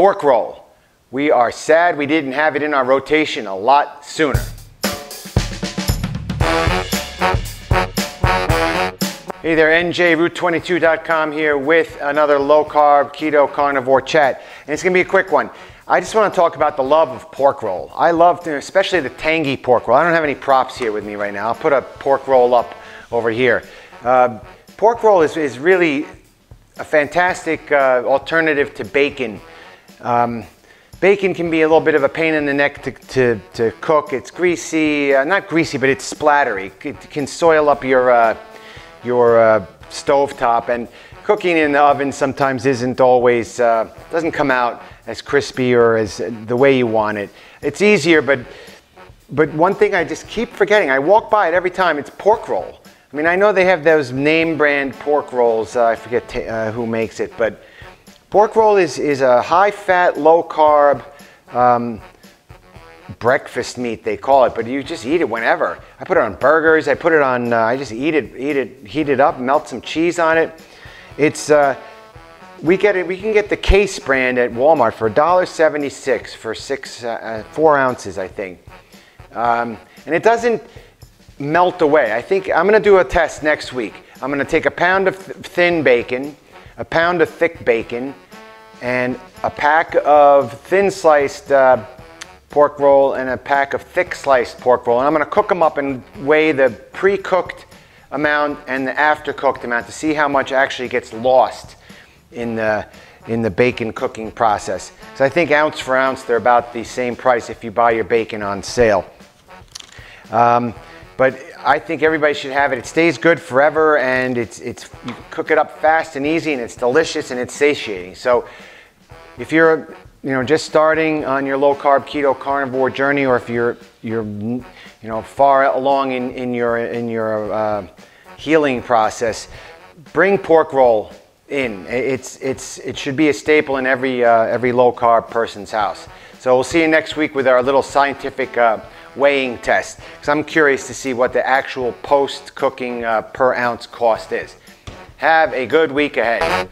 Pork roll. We are sad we didn't have it in our rotation a lot sooner. Hey there, NJroute22.com here with another low-carb keto carnivore chat, and it's going to be a quick one. I just want to talk about the love of pork roll. I love, especially the tangy pork roll. I don't have any props here with me right now. I'll put a pork roll up over here. Pork roll is really a fantastic alternative to bacon. Bacon can be a little bit of a pain in the neck to cook. It's greasy, not greasy, but it's splattery. It can soil up your stovetop, and cooking in the oven sometimes isn't always, doesn't come out as crispy or as the way you want it. It's easier, but one thing I just keep forgetting, I walk by it every time, it's pork roll. I mean, I know they have those name brand pork rolls, I forget who makes it, but pork roll is a high fat, low carb, breakfast meat they call it, but you just eat it whenever. I put it on burgers, I put it on, I just eat it, heat it up, melt some cheese on it. It's, we can get the Case brand at Walmart for $1.76 for 4 ounces, I think. And it doesn't melt away. I think I'm gonna do a test next week. I'm gonna take a pound of thin bacon, a pound of thick bacon, and a pack of thin sliced pork roll and a pack of thick sliced pork roll, and I'm going to cook them up and weigh the pre-cooked amount and the after-cooked amount to see how much actually gets lost in the bacon cooking process. So I think ounce for ounce they're about the same price if you buy your bacon on sale. But I think everybody should have it. It stays good forever, and it's you cook it up fast and easy, and it's delicious and it's satiating. So if you're just starting on your low-carb keto carnivore journey, or if you're far along in your healing process, bring pork roll in. It should be a staple in every low-carb person's house. So we'll see you next week with our little scientific weighing test, because I'm curious to see what the actual post-cooking per ounce cost is. Have a good week ahead.